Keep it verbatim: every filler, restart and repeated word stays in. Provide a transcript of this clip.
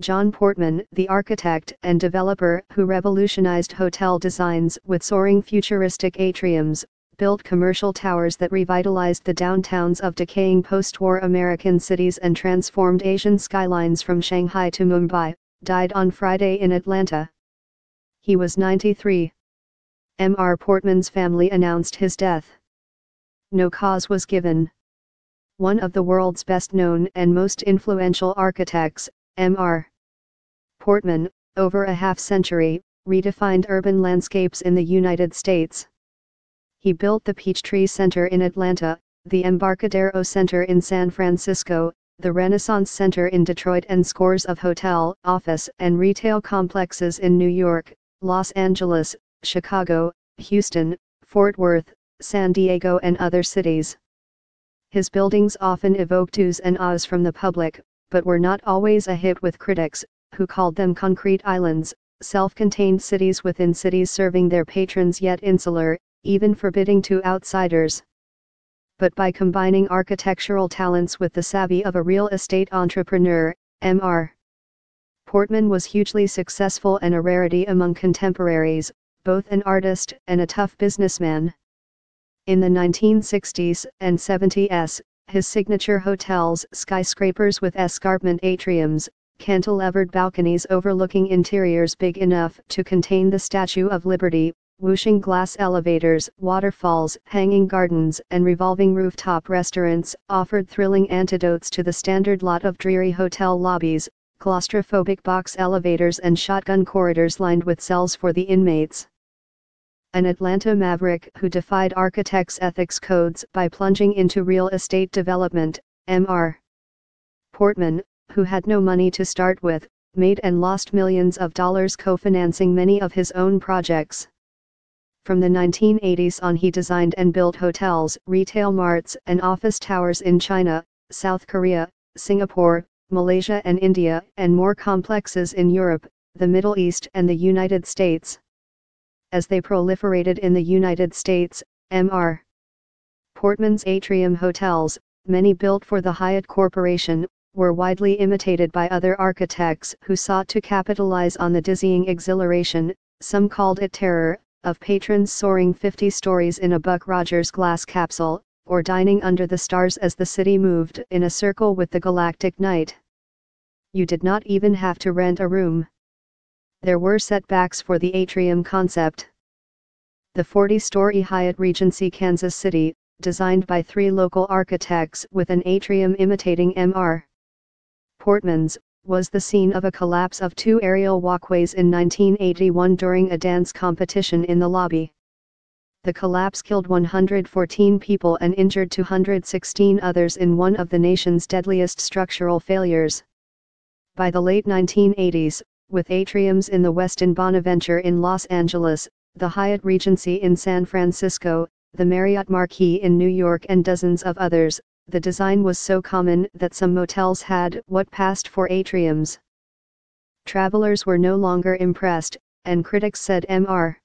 John Portman, the architect and developer who revolutionized hotel designs with soaring futuristic atriums, built commercial towers that revitalized the downtowns of decaying post-war American cities and transformed Asian skylines from Shanghai to Mumbai, died on Friday in Atlanta. He was ninety-three. Mister Portman's family announced his death. No cause was given. One of the world's best-known and most influential architects, Mister Portman, over a half-century, redefined urban landscapes in the United States. He built the Peachtree Center in Atlanta, the Embarcadero Center in San Francisco, the Renaissance Center in Detroit, and scores of hotel, office, and retail complexes in New York, Los Angeles, Chicago, Houston, Fort Worth, San Diego, and other cities. His buildings often evoked oohs and ahs from the public, but were not always a hit with critics, who called them concrete islands, self-contained cities within cities, serving their patrons yet insular, even forbidding to outsiders. But by combining architectural talents with the savvy of a real estate entrepreneur, Mister Portman was hugely successful and a rarity among contemporaries, both an artist and a tough businessman. In the nineteen sixties and seventies, his signature hotels, skyscrapers with escarpment atriums, cantilevered balconies overlooking interiors big enough to contain the Statue of Liberty, whooshing glass elevators, waterfalls, hanging gardens, and revolving rooftop restaurants offered thrilling antidotes to the standard lot of dreary hotel lobbies, claustrophobic box elevators, and shotgun corridors lined with cells for the inmates. An Atlanta maverick who defied architects' ethics codes by plunging into real estate development, Mister Portman, who had no money to start with, made and lost millions of dollars co-financing many of his own projects. From the nineteen eighties on, he designed and built hotels, retail marts, and office towers in China, South Korea, Singapore, Malaysia, and India, and more complexes in Europe, the Middle East, and the United States. As they proliferated in the United States, Mister Portman's atrium hotels, many built for the Hyatt Corporation, were widely imitated by other architects who sought to capitalize on the dizzying exhilaration, some called it terror, of patrons soaring fifty stories in a Buck Rogers glass capsule, or dining under the stars as the city moved in a circle with the galactic night. You did not even have to rent a room. There were setbacks for the atrium concept. The forty-story Hyatt Regency Kansas City, designed by three local architects with an atrium imitating Mister Portman's, was the scene of a collapse of two aerial walkways in nineteen eighty-one during a dance competition in the lobby. The collapse killed one hundred fourteen people and injured two hundred sixteen others in one of the nation's deadliest structural failures. By the late nineteen eighties, with atriums in the Westin Bonaventure in Los Angeles, the Hyatt Regency in San Francisco, the Marriott Marquis in New York, and dozens of others, the design was so common that some motels had what passed for atriums. Travelers were no longer impressed, and critics said Mister